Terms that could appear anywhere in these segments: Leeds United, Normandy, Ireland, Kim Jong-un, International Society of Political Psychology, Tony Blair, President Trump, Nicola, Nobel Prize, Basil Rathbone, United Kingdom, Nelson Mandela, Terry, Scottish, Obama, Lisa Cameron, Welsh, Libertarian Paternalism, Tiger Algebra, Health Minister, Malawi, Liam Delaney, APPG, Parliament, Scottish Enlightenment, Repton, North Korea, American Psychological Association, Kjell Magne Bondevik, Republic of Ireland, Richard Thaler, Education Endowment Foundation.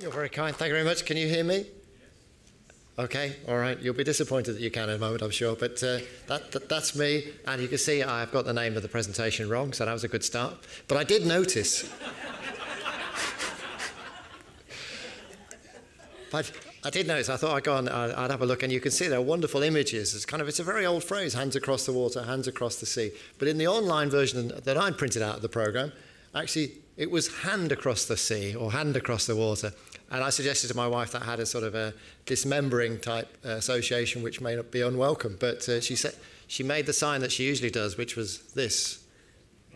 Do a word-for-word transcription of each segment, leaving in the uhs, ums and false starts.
You're very kind. Thank you very much. Can you hear me? Okay, all right. You'll be disappointed that you can in a moment, I'm sure. But uh, that, that, that's me. And you can see I've got the name of the presentation wrong, so that was a good start. But I did notice. but I did notice. I thought I'd go on, I'd, I'd have a look. And you can see there are wonderful images. It's kind of, it's a very old phrase, hands across the water, hands across the sea. But in the online version that I printed out of the programme, actually, it was hand across the sea or hand across the water. And I suggested to my wife that I had a sort of a dismembering type uh, association, which may not be unwelcome. But uh, she said she made the sign that she usually does, which was this.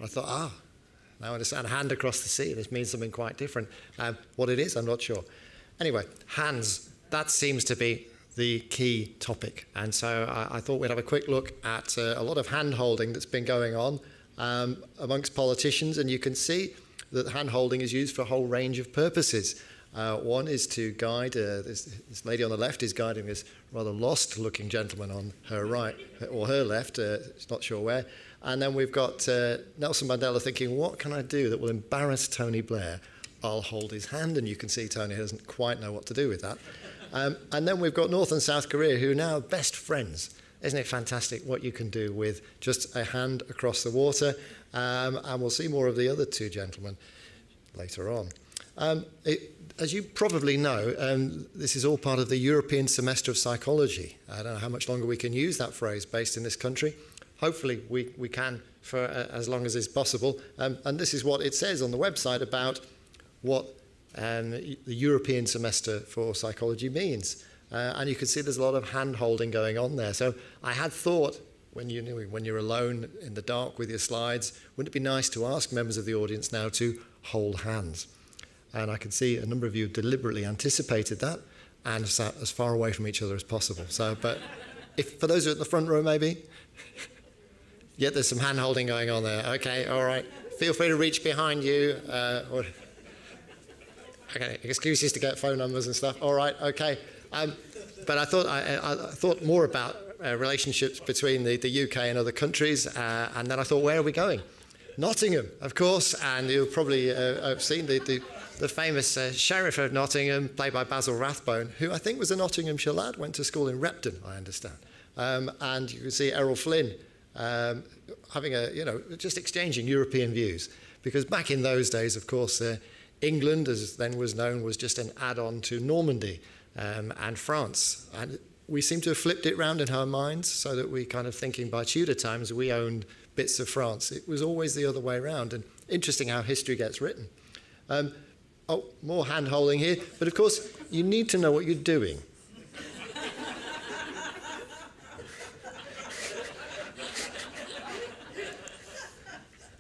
I thought, ah, now I understand. Hand across the sea. This means something quite different. Um, what it is, I'm not sure. Anyway, hands. That seems to be the key topic. And so I, I thought we'd have a quick look at uh, a lot of hand-holding that's been going on um, amongst politicians. And you can see that hand-holding is used for a whole range of purposes. Uh, one is to guide, uh, this, this lady on the left is guiding this rather lost-looking gentleman on her right, or her left, uh, not sure where. And then we've got uh, Nelson Mandela thinking, what can I do that will embarrass Tony Blair? I'll hold his hand, and you can see Tony doesn't quite know what to do with that. Um, and then we've got North and South Korea, who are now best friends. Isn't it fantastic what you can do with just a hand across the water? Um, and we'll see more of the other two gentlemen later on. Um, it, as you probably know, um, this is all part of the European Semester of Psychology. I don't know how much longer we can use that phrase based in this country. Hopefully we, we can for uh, as long as is possible. Um, and this is what it says on the website about what um, the European Semester for Psychology means. Uh, and you can see there's a lot of hand-holding going on there. So I had thought, when, you knew, when you're alone in the dark with your slides, wouldn't it be nice to ask members of the audience now to hold hands? And I can see a number of you deliberately anticipated that and sat as far away from each other as possible. So, but if, for those who are at the front row, maybe? Yeah, there's some hand-holding going on there. OK, all right. Feel free to reach behind you. Uh, or, OK, excuses to get phone numbers and stuff. All right, OK. Um, but I thought, I, I thought more about uh, relationships between the, the U K and other countries, uh, and then I thought, where are we going? Nottingham, of course, and you'll probably uh, have seen the... the The famous uh, Sheriff of Nottingham, played by Basil Rathbone, who I think was a Nottinghamshire lad, went to school in Repton, I understand. Um, and you can see Errol Flynn um, having a, you know, just exchanging European views. Because back in those days, of course, uh, England, as then was known, was just an add-on to Normandy um, and France. And we seem to have flipped it round in our minds so that we kind of thinking by Tudor times, we owned bits of France. It was always the other way round. And interesting how history gets written. Um, Oh, more hand-holding here. But, of course, you need to know what you're doing.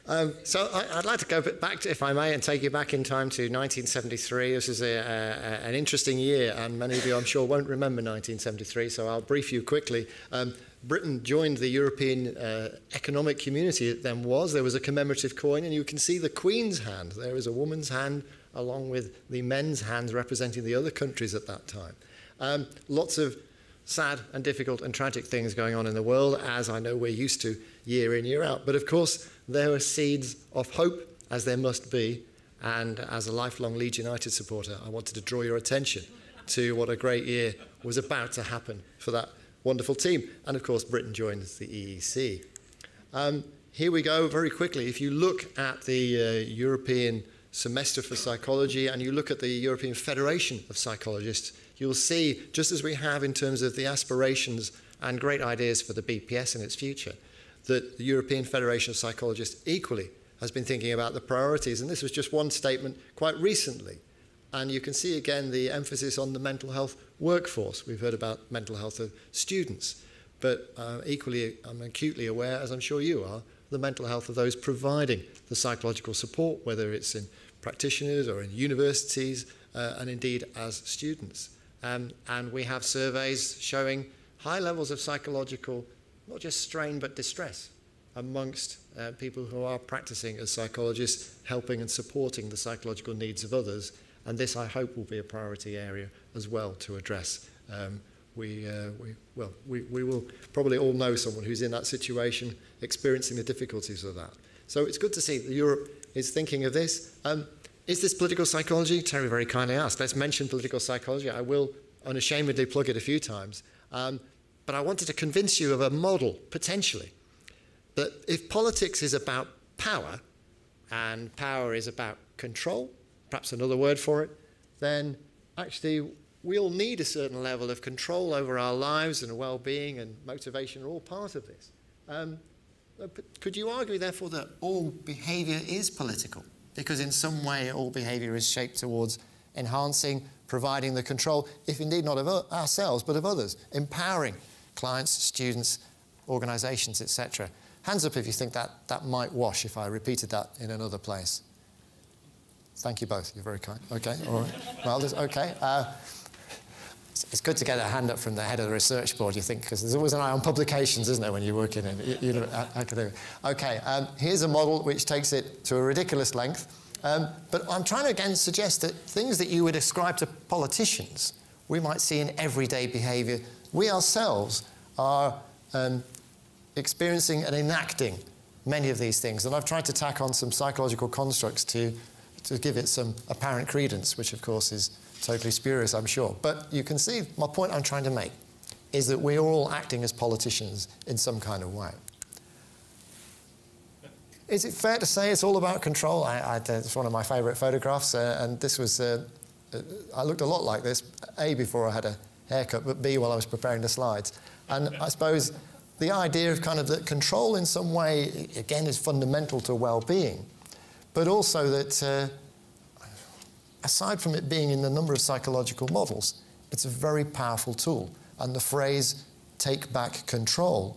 um, so I, I'd like to go back, to, if I may, and take you back in time to nineteen seventy-three. This is a, a, an interesting year, and many of you, I'm sure, won't remember nineteen seventy-three, so I'll brief you quickly. Um, Britain joined the European uh, Economic Community. It then was. There was a commemorative coin, and you can see the Queen's hand. There is a woman's hand, along with the men's hands representing the other countries at that time. Um, lots of sad and difficult and tragic things going on in the world, as I know we're used to year in, year out. But of course, there are seeds of hope, as there must be. And as a lifelong Leeds United supporter, I wanted to draw your attention to what a great year was about to happen for that wonderful team. And of course, Britain joined the E E C. Um, here we go very quickly. If you look at the uh, European Semester for Psychology, and you look at the European Federation of Psychologists, you'll see, just as we have in terms of the aspirations and great ideas for the B P S and its future, that the European Federation of Psychologists equally has been thinking about the priorities. And this was just one statement quite recently. And you can see, again, the emphasis on the mental health workforce. We've heard about mental health of students. But uh, equally, I'm acutely aware, as I'm sure you are, the mental health of those providing the psychological support, whether it's in practitioners or in universities, uh, and indeed as students. Um, and we have surveys showing high levels of psychological, not just strain, but distress amongst uh, people who are practicing as psychologists, helping and supporting the psychological needs of others. And this, I hope, will be a priority area as well to address. Um, We, uh, we, well, we, we will probably all know someone who's in that situation experiencing the difficulties of that. So it's good to see that Europe is thinking of this. Um, Is this political psychology? Terry very kindly asked. Let's mention political psychology. I will unashamedly plug it a few times. Um, but I wanted to convince you of a model, potentially, that if politics is about power, and power is about control, perhaps another word for it, then actually we all need a certain level of control over our lives, and well-being and motivation are all part of this. Um, could you argue, therefore, that all behaviour is political? Because in some way all behaviour is shaped towards enhancing, providing the control, if indeed not of ourselves, but of others, empowering clients, students, organisations, et cetera. Hands up if you think that that might wash if I repeated that in another place. Thank you both. You're very kind. OK, all right. Well, there's, OK. Uh, it's good to get a hand up from the head of the research board, you think, because there's always an eye on publications, isn't there, when you're working in you, you know, academia. OK, um, here's a model which takes it to a ridiculous length. Um, but I'm trying to, again, suggest that things that you would ascribe to politicians, we might see in everyday behaviour. We ourselves are um, experiencing and enacting many of these things. And I've tried to tack on some psychological constructs to, to give it some apparent credence, which, of course, is totally spurious, I'm sure. But you can see my point I'm trying to make is that we're all acting as politicians in some kind of way. Is it fair to say it's all about control? I, I, it's one of my favourite photographs, uh, and this was... Uh, I looked a lot like this, A, before I had a haircut, but B, while I was preparing the slides. And I suppose the idea of kind of that control in some way, again, is fundamental to well-being, but also that... Uh, aside from it being in the number of psychological models, it's a very powerful tool. And the phrase, take back control,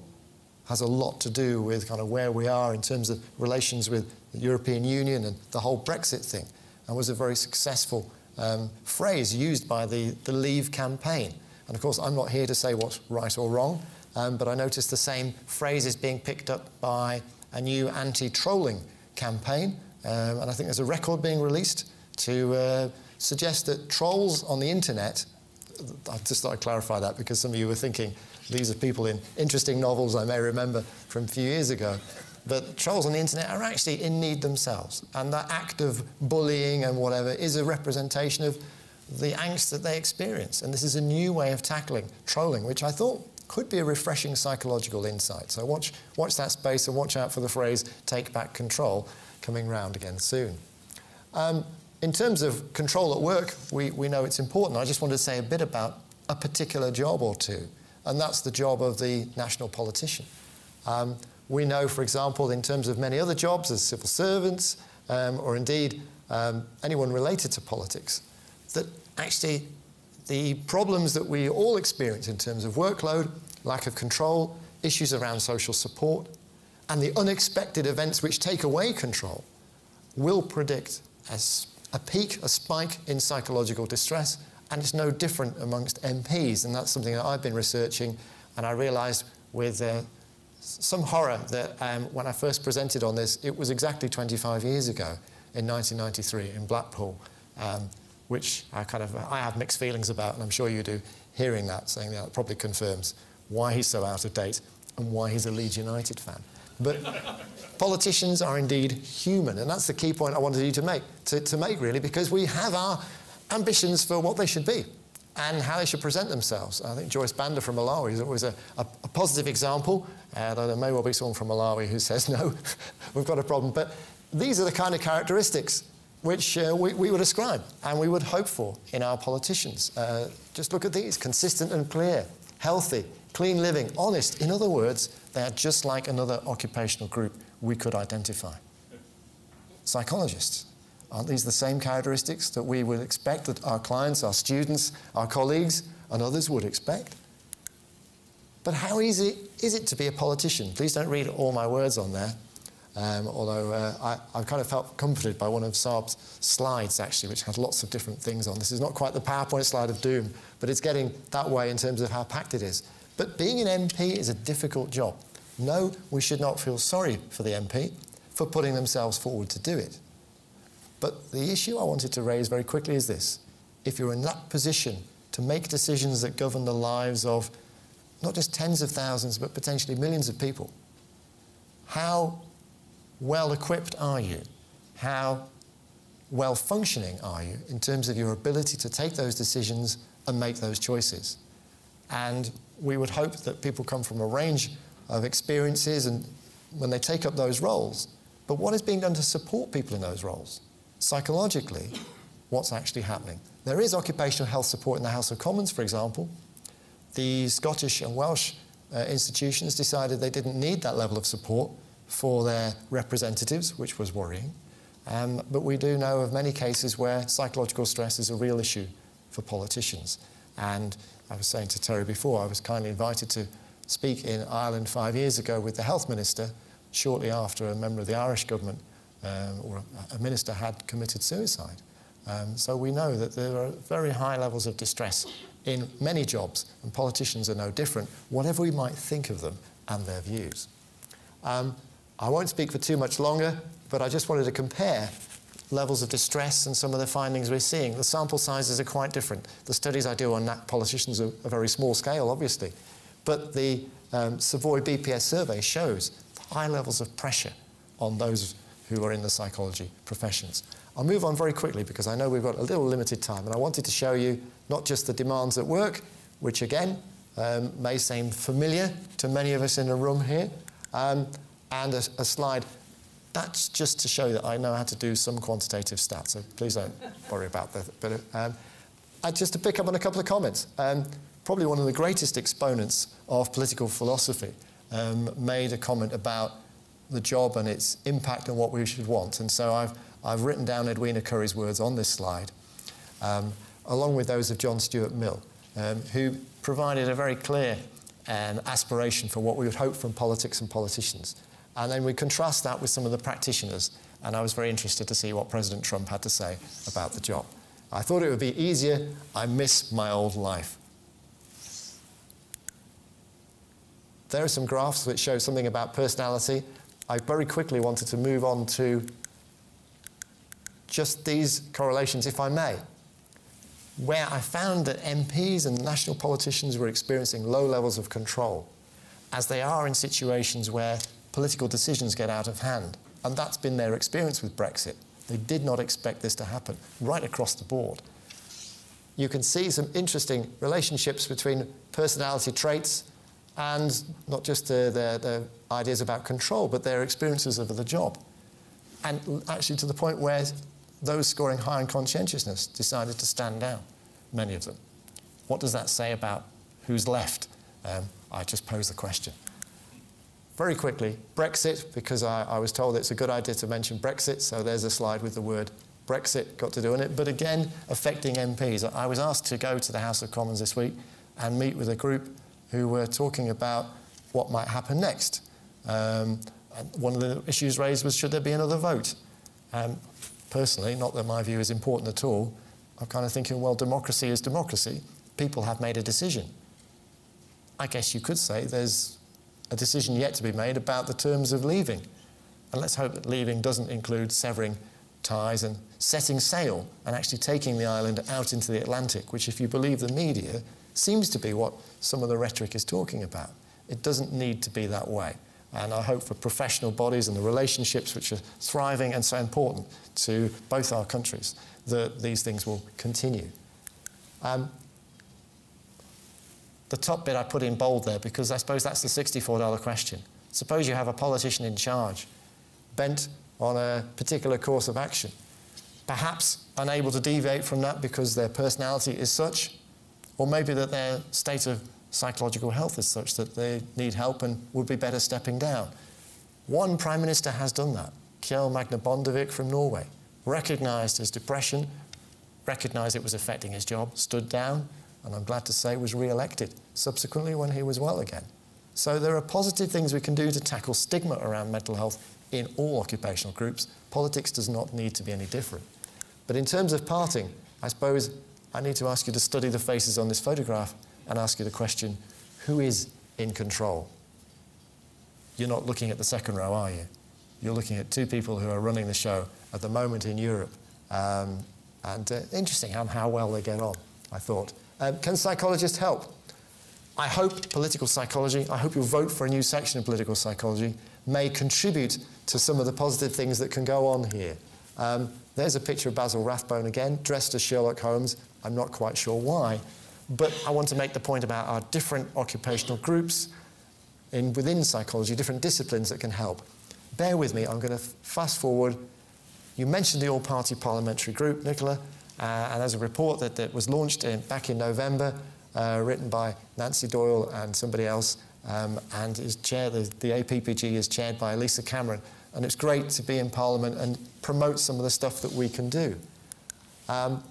has a lot to do with kind of where we are in terms of relations with the European Union and the whole Brexit thing, and was a very successful um, phrase used by the, the Leave campaign. And, of course, I'm not here to say what's right or wrong, um, but I noticed the same phrase is being picked up by a new anti-trolling campaign, um, and I think there's a record being released to uh, suggest that trolls on the internet... I just thought I'd clarify that, because some of you were thinking these are people in interesting novels I may remember from a few years ago. But trolls on the internet are actually in need themselves. And that act of bullying and whatever is a representation of the angst that they experience. And this is a new way of tackling trolling, which I thought could be a refreshing psychological insight. So watch, watch that space, and watch out for the phrase, take back control, coming round again soon. Um, In terms of control at work, we, we know it's important. I just wanted to say a bit about a particular job or two, and that's the job of the national politician. Um, we know, for example, in terms of many other jobs as civil servants, um, or indeed um, anyone related to politics, that actually the problems that we all experience in terms of workload, lack of control, issues around social support, and the unexpected events which take away control will predict as a peak, a spike in psychological distress, and it's no different amongst M Ps, and that's something that I've been researching, and I realised with uh, some horror that um, when I first presented on this, it was exactly twenty-five years ago, in nineteen ninety-three, in Blackpool, um, which I kind of, I have mixed feelings about, and I'm sure you do, hearing that, saying that probably confirms why he's so out of date and why he's a Leeds United fan. But politicians are indeed human, and that's the key point I wanted you to make, to, to make really, because we have our ambitions for what they should be and how they should present themselves. I think Joyce Banda from Malawi is always a, a, a positive example, uh, though there may well be someone from Malawi who says, no, we've got a problem. But these are the kind of characteristics which uh, we, we would ascribe and we would hope for in our politicians. Uh, just look at these, consistent and clear, healthy, clean living, honest. In other words, they are just like another occupational group we could identify. Psychologists. Aren't these the same characteristics that we would expect that our clients, our students, our colleagues and others would expect? But how easy is it to be a politician? Please don't read all my words on there, um, although uh, I, I kind of felt comforted by one of Saab's slides, actually, which has lots of different things on. This is not quite the PowerPoint slide of doom, but it's getting that way in terms of how packed it is. But being an M P is a difficult job. No, we should not feel sorry for the M P for putting themselves forward to do it. But the issue I wanted to raise very quickly is this. If you're in that position to make decisions that govern the lives of not just tens of thousands, but potentially millions of people, how well equipped are you? How well-functioning are you in terms of your ability to take those decisions and make those choices. And we would hope that people come from a range of experiences and when they take up those roles. But what is being done to support people in those roles? Psychologically, what's actually happening? There is occupational health support in the House of Commons, for example. The Scottish and Welsh uh, institutions decided they didn't need that level of support for their representatives, which was worrying. Um, but we do know of many cases where psychological stress is a real issue for politicians. And I was saying to Terry before, I was kindly invited to speak in Ireland five years ago with the Health Minister, shortly after a member of the Irish government um, or a, a minister had committed suicide. Um, so we know that there are very high levels of distress in many jobs, and politicians are no different, whatever we might think of them and their views. Um, I won't speak for too much longer, but I just wanted to compare levels of distress and some of the findings we're seeing. The sample sizes are quite different. The studies I do on that politicians are, are very small scale, obviously. But the um, Savoy B P S survey shows high levels of pressure on those who are in the psychology professions. I'll move on very quickly because I know we've got a little limited time, and I wanted to show you not just the demands at work, which again um, may seem familiar to many of us in the room here, um, and a, a slide. That's just to show that I know how to do some quantitative stats, so please don't worry about that. But um, just to pick up on a couple of comments, um, probably one of the greatest exponents of political philosophy um, made a comment about the job and its impact and what we should want. And so I've, I've written down Edwina Curry's words on this slide, um, along with those of John Stuart Mill, um, who provided a very clear um, aspiration for what we would hope from politics and politicians. And then we contrast that with some of the practitioners. And I was very interested to see what President Trump had to say about the job. I thought it would be easier. I miss my old life. There are some graphs which show something about personality. I very quickly wanted to move on to just these correlations, if I may, where I found that M Ps and national politicians were experiencing low levels of control, as they are in situations where political decisions get out of hand. And that's been their experience with Brexit. They did not expect this to happen, right across the board. You can see some interesting relationships between personality traits and not just their, their, their ideas about control, but their experiences of the job. And actually to the point where those scoring high on conscientiousness decided to stand down, many of them. What does that say about who's left? Um, I just pose the question. Very quickly, Brexit, because I, I was told it's a good idea to mention Brexit, so there's a slide with the word Brexit got to do in it, but again, affecting M Ps. I was asked to go to the House of Commons this week and meet with a group who were talking about what might happen next. Um, one of the issues raised was, should there be another vote? Um, personally, not that my view is important at all, I'm kind of thinking, well, democracy is democracy. People have made a decision. I guess you could say there's a decision yet to be made about the terms of leaving. And let's hope that leaving doesn't include severing ties and setting sail and actually taking the island out into the Atlantic, which, if you believe the media, seems to be what some of the rhetoric is talking about. It doesn't need to be that way. And I hope for professional bodies and the relationships which are thriving and so important to both our countries that these things will continue. Um, The top bit I put in bold there because I suppose that's the sixty-four dollar question. Suppose you have a politician in charge, bent on a particular course of action, perhaps unable to deviate from that because their personality is such, or maybe that their state of psychological health is such that they need help and would be better stepping down. One Prime Minister has done that, Kjell Magne Bondevik from Norway, recognised his depression, recognised it was affecting his job, stood down, and I'm glad to say was re-elected subsequently when he was well again. So there are positive things we can do to tackle stigma around mental health in all occupational groups. Politics does not need to be any different. But in terms of parting, I suppose I need to ask you to study the faces on this photograph and ask you the question, who is in control? You're not looking at the second row, are you? You're looking at two people who are running the show at the moment in Europe. Um, and uh, interesting how, how well they get on, I thought. Um, can psychologists help? I hope political psychology, I hope you'll vote for a new section of political psychology, may contribute to some of the positive things that can go on here. Um, there's a picture of Basil Rathbone again, dressed as Sherlock Holmes. I'm not quite sure why. But I want to make the point about our different occupational groups in, within psychology, different disciplines that can help. Bear with me, I'm going to fast forward. You mentioned the all-party parliamentary group, Nicola, uh, and there's a report that, that was launched in, back in November, uh, written by Nancy Doyle and somebody else, um, and is chaired, the, the A P P G is chaired by Lisa Cameron. And it's great to be in Parliament and promote some of the stuff that we can do. Um,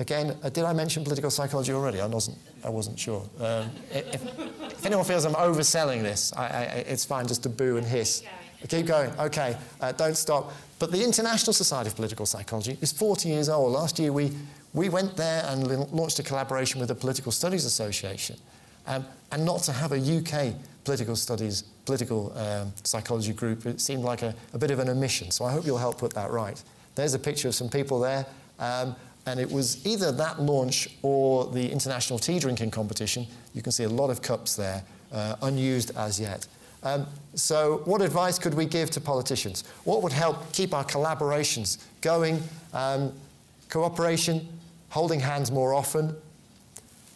Again, uh, did I mention political psychology already? I wasn't, I wasn't sure. Um, if, if anyone feels I'm overselling this, I, I, it's fine just to boo and hiss. Keep going. OK, uh, don't stop. But the International Society of Political Psychology is forty years old. Last year, we, we went there and launched a collaboration with the Political Studies Association. Um, and not to have a U K political studies, political um, psychology group, it seemed like a, a bit of an omission. So I hope you'll help put that right. There's a picture of some people there. Um, And it was either that launch or the international tea drinking competition. You can see a lot of cups there, uh, unused as yet. Um, so what advice could we give to politicians? What would help keep our collaborations going? Um, cooperation, holding hands more often.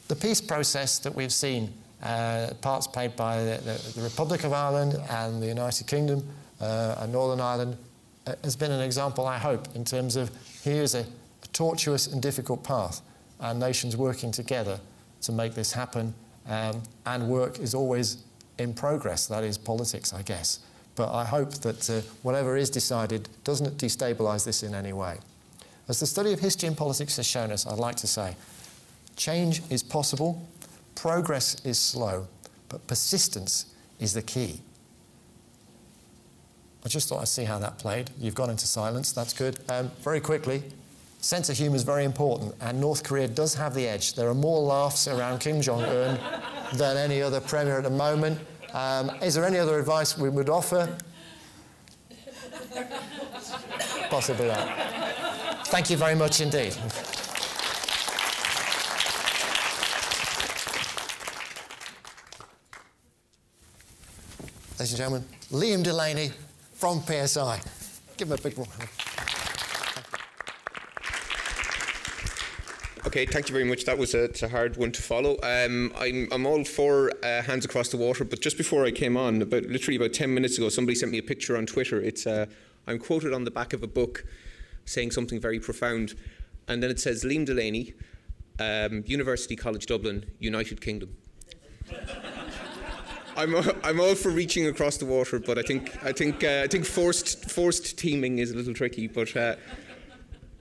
The peace process that we've seen, uh, parts played by the, the, the Republic of Ireland and the United Kingdom uh, and Northern Ireland, uh, has been an example, I hope, in terms of here's a tortuous and difficult path, and nations working together to make this happen, um, and work is always in progress. That is politics, I guess. But I hope that uh, whatever is decided doesn't destabilise this in any way. As the study of history and politics has shown us, I'd like to say, change is possible, progress is slow, but persistence is the key. I just thought I'd see how that played. You've gone into silence, that's good. Um, very quickly, sense of humour is very important, and North Korea does have the edge. There are more laughs around Kim Jong-un than any other premier at the moment. Um, is there any other advice we would offer? Possibly not. Thank you very much indeed. Ladies and gentlemen, Liam Delaney from P S I. Give him a big round. Okay, thank you very much. That was a, a hard one to follow. Um, I'm, I'm all for uh, hands across the water, but just before I came on, about literally about ten minutes ago, somebody sent me a picture on Twitter. It's uh, I'm quoted on the back of a book saying something very profound, and then it says Liam Delaney, um, University College Dublin, United Kingdom. I'm all, I'm all for reaching across the water, but I think I think uh, I think forced forced teaming is a little tricky, but. Uh,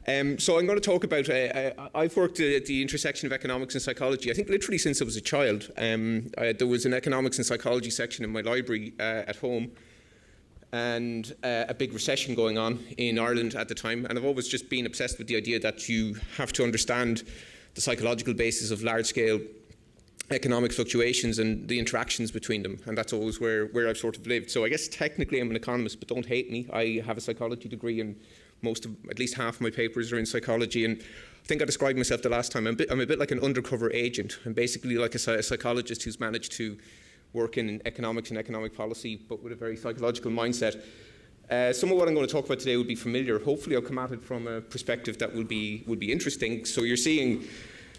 Um, so I'm going to talk about, uh, I've worked at the intersection of economics and psychology, I think literally since I was a child. Um, I, there was an economics and psychology section in my library uh, at home, and uh, a big recession going on in Ireland at the time, and I've always just been obsessed with the idea that you have to understand the psychological basis of large-scale economic fluctuations and the interactions between them, and that's always where, where I've sort of lived. So I guess technically I'm an economist, but don't hate me. I have a psychology degree, and most of, at least half of my papers are in psychology, and I think I described myself the last time, I'm a bit, I'm a bit like an undercover agent. I'm basically like a, a psychologist who's managed to work in economics and economic policy, but with a very psychological mindset. Uh, some of what I'm going to talk about today will be familiar. Hopefully I'll come at it from a perspective that will be, will be interesting. So you're seeing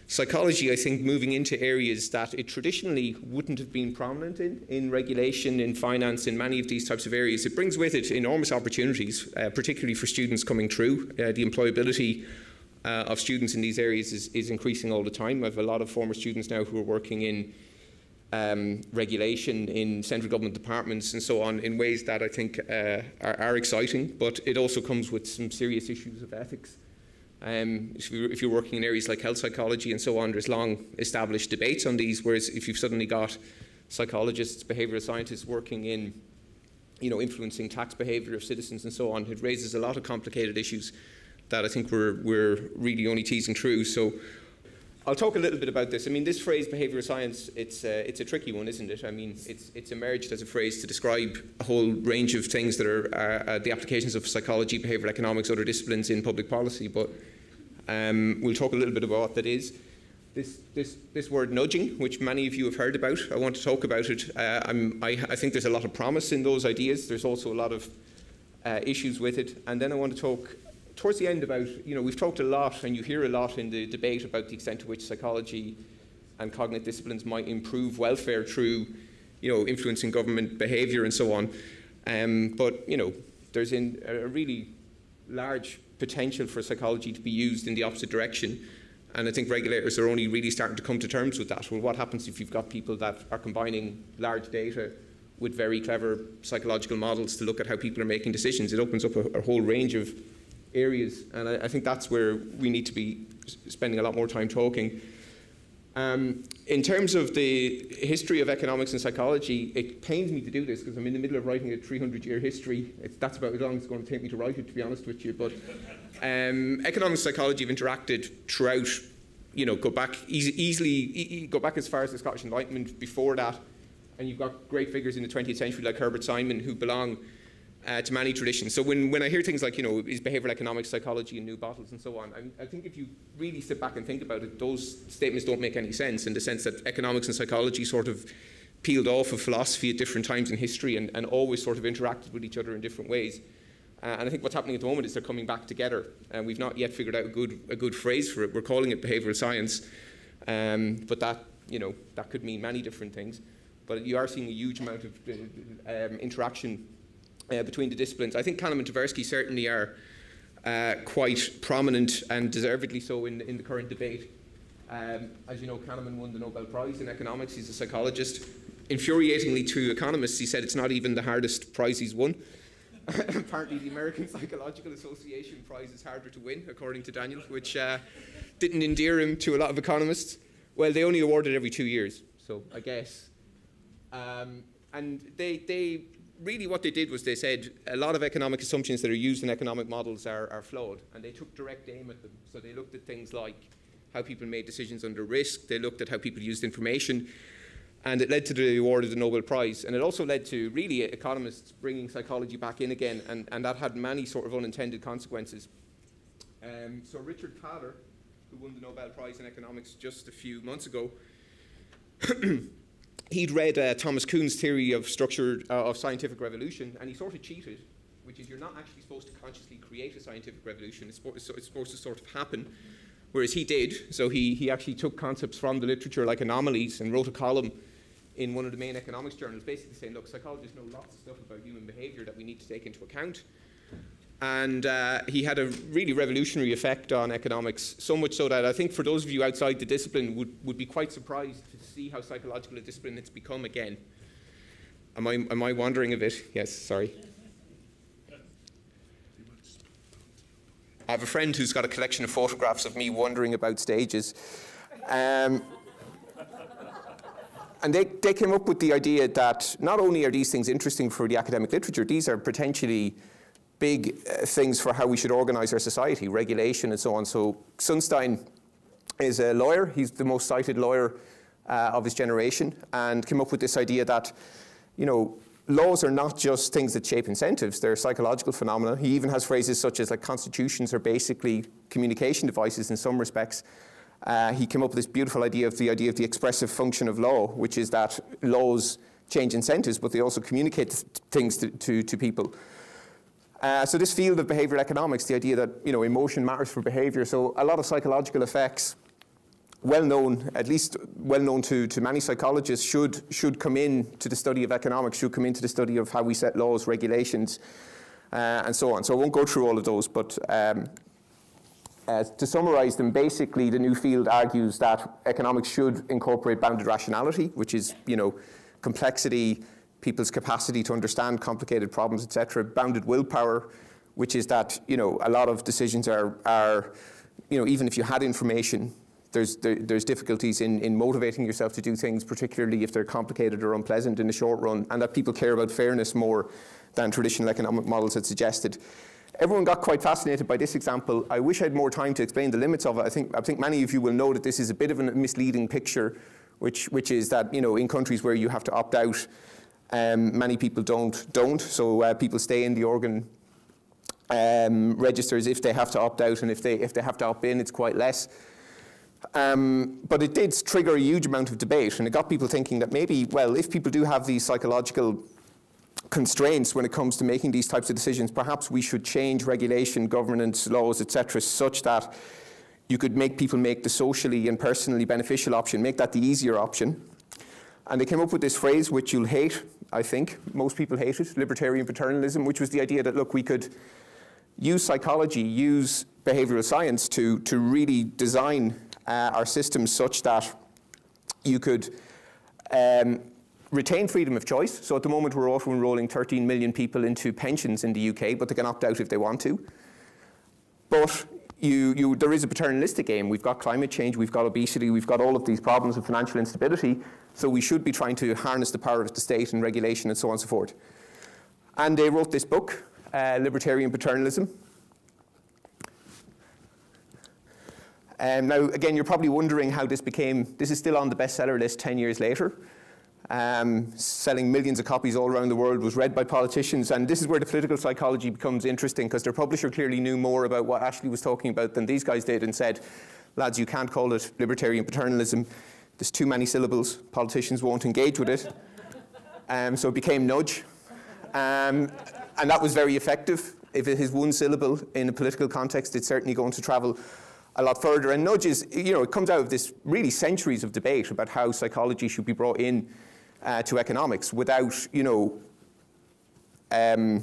psychology, I think, moving into areas that it traditionally wouldn't have been prominent in, in regulation, in finance, in many of these types of areas. It brings with it enormous opportunities, uh, particularly for students coming through. Uh, the employability uh, of students in these areas is, is increasing all the time. I have a lot of former students now who are working in um, regulation, in central government departments and so on, in ways that I think uh, are, are exciting, but it also comes with some serious issues of ethics. Um, if, you, if you're working in areas like health psychology and so on, there's long established debates on these, whereas if you've suddenly got psychologists, behavioural scientists working in, you know, influencing tax behaviour of citizens and so on, it raises a lot of complicated issues that I think we're, we're really only teasing through. So I'll talk a little bit about this. I mean, this phrase, behavioural science, it's, uh, it's a tricky one, isn't it? I mean, it's, it's emerged as a phrase to describe a whole range of things that are uh, the applications of psychology, behavioural economics, other disciplines in public policy, but um, we'll talk a little bit about what that is. This, this, this word nudging, which many of you have heard about, I want to talk about it. Uh, I'm, I, I think there's a lot of promise in those ideas. There's also a lot of uh, issues with it. And then I want to talk towards the end about, you know, we've talked a lot and you hear a lot in the debate about the extent to which psychology and cognitive disciplines might improve welfare through, you know, influencing government behaviour and so on. Um, but, you know, there's in a really large potential for psychology to be used in the opposite direction. And I think regulators are only really starting to come to terms with that. Well, what happens if you've got people that are combining large data with very clever psychological models to look at how people are making decisions? It opens up a, a whole range of areas. And I, I think that's where we need to be spending a lot more time talking. Um, in terms of the history of economics and psychology, it pains me to do this because I'm in the middle of writing a three hundred year history. It, that's about as long as it's going to take me to write it, to be honest with you. But um, economics and psychology have interacted throughout, you know, go back easy, easily, e go back as far as the Scottish Enlightenment before that. And you've got great figures in the twentieth century like Herbert Simon who belong uh, to many traditions. So when, when I hear things like, you know, is behavioural economics, psychology in new bottles and so on, I, I think if you really sit back and think about it, those statements don't make any sense in the sense that economics and psychology sort of peeled off of philosophy at different times in history and, and always sort of interacted with each other in different ways. Uh, and I think what's happening at the moment is they're coming back together. And we've not yet figured out a good, a good phrase for it. We're calling it behavioural science, um, but that, you know, that could mean many different things. But you are seeing a huge amount of uh, um, interaction uh, between the disciplines. I think Kahneman and Tversky certainly are uh, quite prominent and deservedly so in, in the current debate. Um, as you know, Kahneman won the Nobel Prize in economics. He's a psychologist. Infuriatingly to economists, he said it's not even the hardest prize he's won. Apparently the American Psychological Association prize is harder to win, according to Daniel, which uh, didn't endear him to a lot of economists. Well, they only award it every two years, so I guess. Um, and they, they really, what they did was they said a lot of economic assumptions that are used in economic models are, are flawed, and they took direct aim at them. So they looked at things like how people made decisions under risk, they looked at how people used information, and it led to the award of the Nobel Prize. And it also led to, really, economists bringing psychology back in again, and, and that had many sort of unintended consequences. Um, so Richard Thaler, who won the Nobel Prize in economics just a few months ago, he'd read uh, Thomas Kuhn's theory of structured, uh, of scientific revolution, and he sort of cheated, which is you're not actually supposed to consciously create a scientific revolution. It's, it's supposed to sort of happen, whereas he did. So he, he actually took concepts from the literature like anomalies and wrote a column in one of the main economics journals basically saying, look, psychologists know lots of stuff about human behavior that we need to take into account. And uh, he had a really revolutionary effect on economics, so much so that I think for those of you outside the discipline would, would be quite surprised to see how psychological a discipline it's become again. Am I, am I wandering a bit? Yes, sorry. I have a friend who's got a collection of photographs of me wandering about stages. Um, And they, they came up with the idea that not only are these things interesting for the academic literature, these are potentially big uh, things for how we should organize our society, regulation and so on. So Sunstein is a lawyer. He's the most cited lawyer uh, of his generation and came up with this idea that, you know, laws are not just things that shape incentives. They're psychological phenomena. He even has phrases such as, like, constitutions are basically communication devices in some respects. Uh, he came up with this beautiful idea of the idea of the expressive function of law, which is that laws change incentives, but they also communicate th things to, to, to people. Uh, so this field of behavioral economics, the idea that, you know, emotion matters for behavior, so a lot of psychological effects, well known, at least well known to, to many psychologists, should, should come in to the study of economics, should come into the study of how we set laws, regulations, uh, and so on. So I won't go through all of those, but um, Uh, to summarize them, basically the new field argues that economics should incorporate bounded rationality, which is, you know, complexity, people's capacity to understand complicated problems, et cetera. Bounded willpower, which is that, you know, a lot of decisions are, are you know, even if you had information, there's, there, there's difficulties in, in motivating yourself to do things, particularly if they're complicated or unpleasant in the short run, and that people care about fairness more than traditional economic models had suggested. Everyone got quite fascinated by this example. I wish I had more time to explain the limits of it. I think, I think many of you will know that this is a bit of a misleading picture, which, which is that, you know, in countries where you have to opt out, um, many people don't. don't. So uh, people stay in the organ um, registers if they have to opt out, and if they, if they have to opt in, it's quite less. Um, but it did trigger a huge amount of debate, and it got people thinking that maybe, well, if people do have these psychological constraints when it comes to making these types of decisions. Perhaps we should change regulation, governance, laws, et cetera, such that you could make people make the socially and personally beneficial option, make that the easier option. And they came up with this phrase, which you'll hate, I think. Most people hate it, libertarian paternalism, which was the idea that, look, we could use psychology, use behavioral science to, to really design uh, our systems such that you could um, retain freedom of choice. So at the moment, we're auto enrolling thirteen million people into pensions in the U K, but they can opt out if they want to. But you, you, there is a paternalistic aim. We've got climate change, we've got obesity, we've got all of these problems of financial instability. So we should be trying to harness the power of the state and regulation and so on and so forth. And they wrote this book, uh, Libertarian Paternalism. Um, now, again, you're probably wondering how this became, this is still on the bestseller list ten years later. Um, selling millions of copies all around the world, was read by politicians. And this is where the political psychology becomes interesting, because their publisher clearly knew more about what Ashley was talking about than these guys did and said, lads, you can't call it libertarian paternalism. There's too many syllables. Politicians won't engage with it. Um, so it became nudge. Um, and that was very effective. If it is one syllable in a political context, it's certainly going to travel a lot further. And nudge is, you know, it comes out of this really centuries of debate about how psychology should be brought in uh, to economics without, you know, um,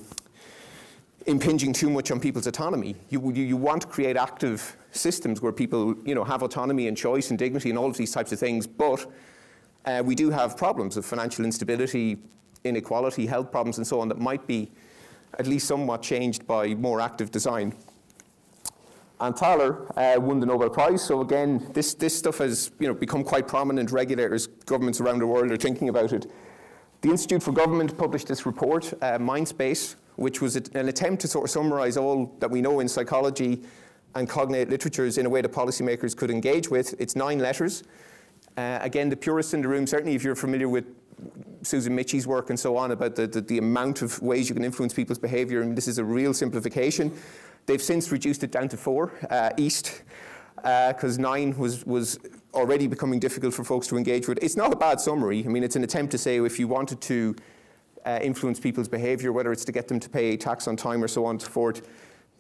impinging too much on people's autonomy. You, you, you want to create active systems where people, you know, have autonomy and choice and dignity and all of these types of things, but uh, we do have problems of financial instability, inequality, health problems, and so on that might be at least somewhat changed by more active design. And Thaler uh, won the Nobel Prize, so again, this, this stuff has, you know, become quite prominent. Regulators, governments around the world are thinking about it. The Institute for Government published this report, uh, Mindspace, which was an attempt to sort of summarize all that we know in psychology and cognate literatures in a way that policymakers could engage with. It's nine letters. Uh, again, the purists in the room, certainly if you're familiar with Susan Michie's work and so on about the, the, the amount of ways you can influence people's behavior, and this is a real simplification. They've since reduced it down to four, uh, East, because uh, nine was, was already becoming difficult for folks to engage with. It's not a bad summary. I mean, it's an attempt to say if you wanted to Uh, influence people's behavior, whether it's to get them to pay tax on time or so on and so forth.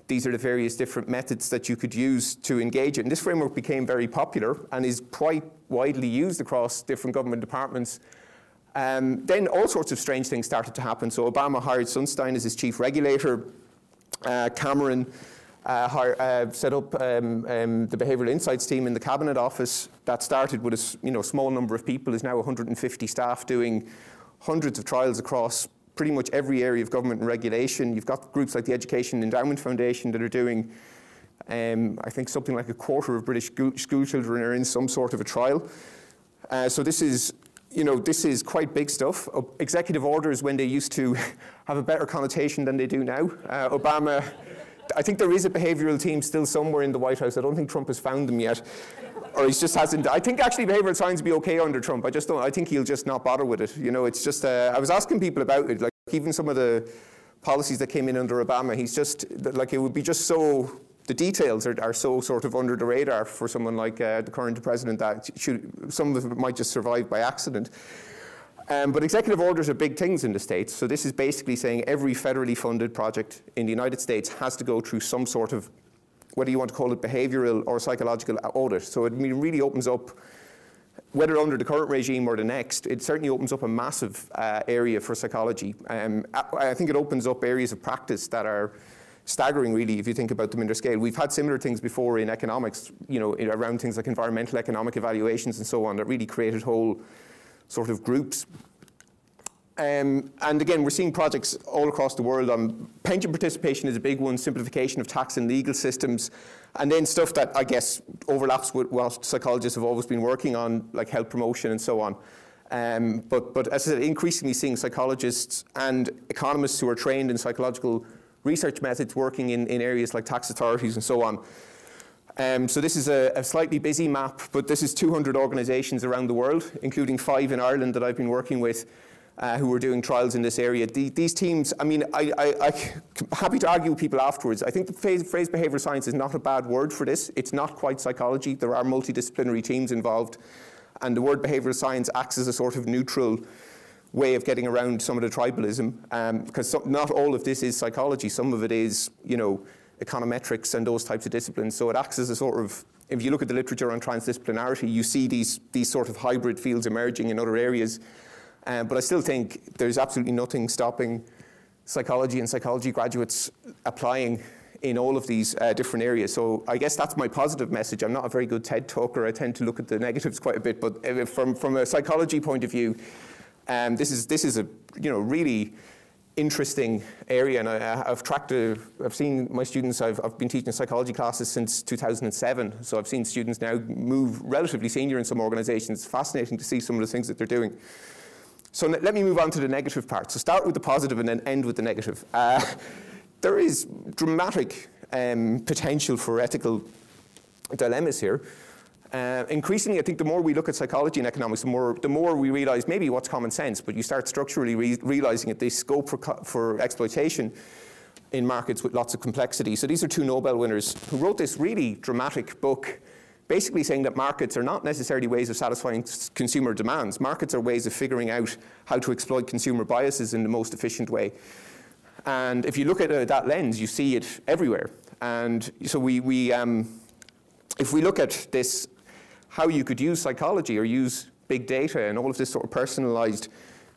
These are the various different methods that you could use to engage it. And this framework became very popular and is quite widely used across different government departments. Um, then all sorts of strange things started to happen. So Obama hired Sunstein as his chief regulator. Uh, Cameron uh, hired, uh, set up um, um, the behavioral insights team in the cabinet office. That started with a you know, small number of people, is now one hundred fifty staff doing hundreds of trials across pretty much every area of government and regulation. You've got groups like the Education Endowment Foundation that are doing, um, I think, something like a quarter of British school children are in some sort of a trial. Uh, so this is, you know, this is quite big stuff. Uh, executive orders, when they used to have a better connotation than they do now. Uh, Obama, I think there is a behavioral team still somewhere in the White House. I don't think Trump has found them yet. Or he just hasn't. I think actually behavioral science would be okay under Trump. I just don't. I think he'll just not bother with it. You know, it's just. Uh, I was asking people about it. Like even some of the policies that came in under Obama, he's just like it would be just so. The details are, are so sort of under the radar for someone like uh, the current president that should, some of it might just survive by accident. Um, but executive orders are big things in the States. So this is basically saying every federally funded project in the United States has to go through some sort of, whether you want to call it behavioral or psychological audit. So it really opens up, whether under the current regime or the next, it certainly opens up a massive uh, area for psychology. Um, I think it opens up areas of practice that are staggering, really, if you think about them in their scale. We've had similar things before in economics, you know, around things like environmental economic evaluations and so on that really created whole sort of groups. Um, and again, we're seeing projects all across the world on pension participation is a big one, simplification of tax and legal systems, and then stuff that I guess overlaps with what psychologists have always been working on, like health promotion and so on. Um, but, but as I said, increasingly seeing psychologists and economists who are trained in psychological research methods working in, in areas like tax authorities and so on. Um, so this is a, a slightly busy map, but this is two hundred organizations around the world, including five in Ireland that I've been working with, Uh, who were doing trials in this area. The, these teams, I mean, I, I, I'm happy to argue with people afterwards. I think the phrase, phrase behavioral science is not a bad word for this. It's not quite psychology. There are multidisciplinary teams involved. And the word behavioral science acts as a sort of neutral way of getting around some of the tribalism, um, because so, not all of this is psychology. Some of it is, you know, econometrics and those types of disciplines. So it acts as a sort of, if you look at the literature on transdisciplinarity, you see these, these sort of hybrid fields emerging in other areas. Um, but I still think there's absolutely nothing stopping psychology and psychology graduates applying in all of these uh, different areas. So I guess that's my positive message. I'm not a very good TED talker. I tend to look at the negatives quite a bit. But uh, from, from a psychology point of view, um, this is, this is a, you know, really interesting area. And I, I've tracked, a, I've seen my students, I've, I've been teaching psychology classes since two thousand seven. So I've seen students now move relatively senior in some organizations. Fascinating to see some of the things that they're doing. So let me move on to the negative part. So start with the positive and then end with the negative. Uh, there is dramatic um, potential for ethical dilemmas here. Uh, increasingly, I think the more we look at psychology and economics, the more, the more we realize maybe what's common sense, but you start structurally re realizing that there's scope for, for exploitation in markets with lots of complexity. So these are two Nobel winners who wrote this really dramatic book, basically saying that markets are not necessarily ways of satisfying consumer demands. Markets are ways of figuring out how to exploit consumer biases in the most efficient way. And if you look at uh, that lens, you see it everywhere. And so we, we um, if we look at this, how you could use psychology or use big data and all of this sort of personalized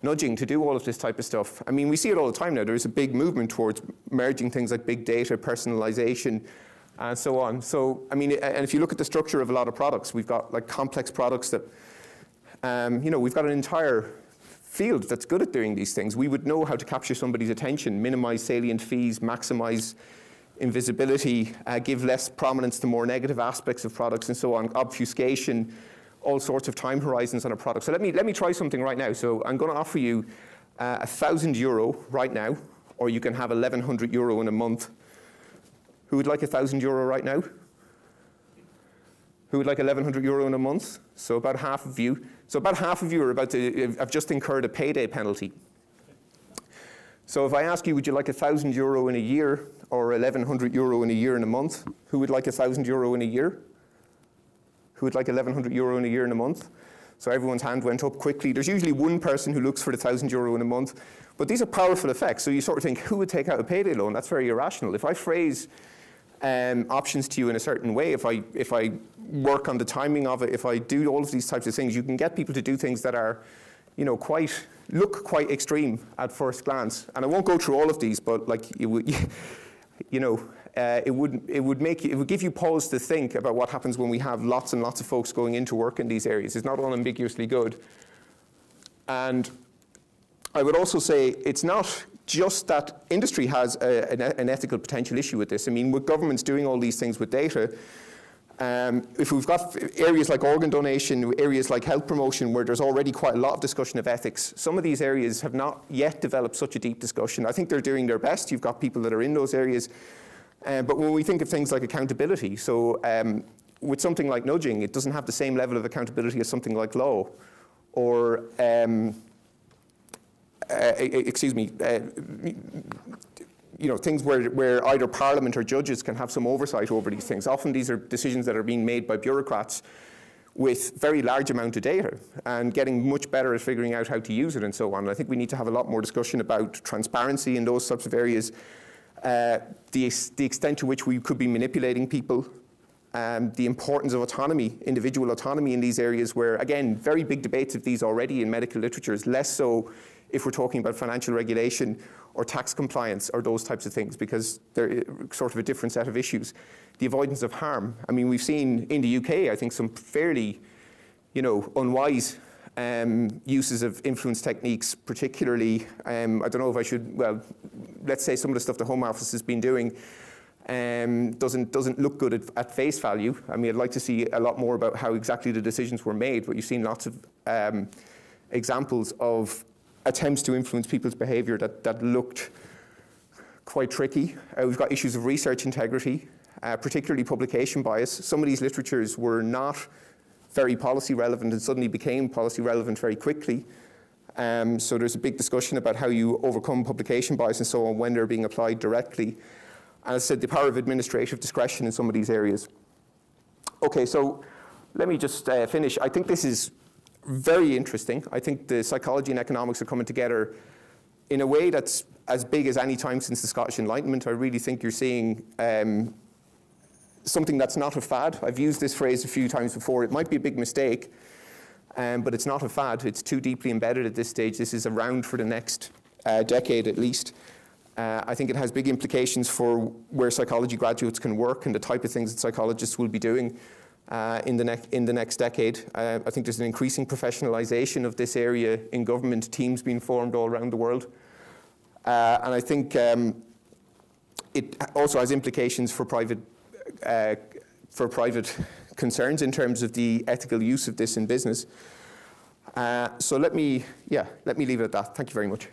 nudging to do all of this type of stuff. I mean, we see it all the time now. There is a big movement towards merging things like big data, personalization, and so on. So, I mean, and if you look at the structure of a lot of products, we've got like complex products that, um, you know, we've got an entire field that's good at doing these things. We would know how to capture somebody's attention, minimize salient fees, maximize invisibility, uh, give less prominence to more negative aspects of products and so on, obfuscation, all sorts of time horizons on a product. So let me, let me try something right now. So I'm going to offer you uh, one thousand euro right now, or you can have eleven hundred euro in a month. Who would like one thousand euro right now? Who would like eleven hundred euro in a month? So about half of you. So about half of you are about to, I've just incurred a payday penalty. So if I ask you, would you like one thousand euro in a year or eleven hundred euro in a year in a month? Who would like one thousand euro in a year? Who would like eleven hundred euro in a year in a month? So everyone's hand went up quickly. There's usually one person who looks for the one thousand euro in a month. But these are powerful effects. So you sort of think, who would take out a payday loan? That's very irrational. If I phrase Um, options to you in a certain way, if I, if I work on the timing of it, if I do all of these types of things, you can get people to do things that are, you know, quite, look quite extreme at first glance. And I won't go through all of these, but like, it would, you know, uh, it would, it would make, it would give you pause to think about what happens when we have lots and lots of folks going into work in these areas. It's not unambiguously good. And I would also say it's not just that industry has a, an, an ethical potential issue with this. I mean, with governments doing all these things with data, um, if we've got areas like organ donation, areas like health promotion, where there's already quite a lot of discussion of ethics, some of these areas have not yet developed such a deep discussion. I think they're doing their best. You've got people that are in those areas. Uh, but when we think of things like accountability, so um, with something like nudging, it doesn't have the same level of accountability as something like law or... Um, Uh, excuse me, uh, you know, things where, where either Parliament or judges can have some oversight over these things. Often these are decisions that are being made by bureaucrats with very large amount of data and getting much better at figuring out how to use it and so on. And I think we need to have a lot more discussion about transparency in those sorts of areas, uh, the, ex the extent to which we could be manipulating people, um, the importance of autonomy, individual autonomy in these areas where, again, very big debates of these already in medical literature, is less so if we're talking about financial regulation or tax compliance or those types of things, because they're sort of a different set of issues. The avoidance of harm. I mean, we've seen in the U K, I think, some fairly, you know, unwise um, uses of influence techniques, particularly, um, I don't know if I should, well, let's say some of the stuff the Home Office has been doing um, doesn't, doesn't look good at, at face value. I mean, I'd like to see a lot more about how exactly the decisions were made, but you've seen lots of um, examples of attempts to influence people's behavior that, that looked quite tricky. Uh, we've got issues of research integrity, uh, particularly publication bias. Some of these literatures were not very policy relevant and suddenly became policy relevant very quickly. Um, so there's a big discussion about how you overcome publication bias and so on when they're being applied directly. And as I said, the power of administrative discretion in some of these areas. Okay, so let me just uh, finish. I think this is very interesting. I think the psychology and economics are coming together in a way that's as big as any time since the Scottish Enlightenment. I really think you're seeing um, something that's not a fad. I've used this phrase a few times before. It might be a big mistake, um, but it's not a fad. It's too deeply embedded at this stage. This is around for the next uh, decade at least. Uh, I think it has big implications for where psychology graduates can work and the type of things that psychologists will be doing uh, in the next in the next decade. Uh, I think there's an increasing professionalization of this area in government, teams being formed all around the world. Uh, and I think um, it also has implications for private uh, for private concerns in terms of the ethical use of this in business. Uh, so let me, yeah, let me leave it at that. Thank you very much.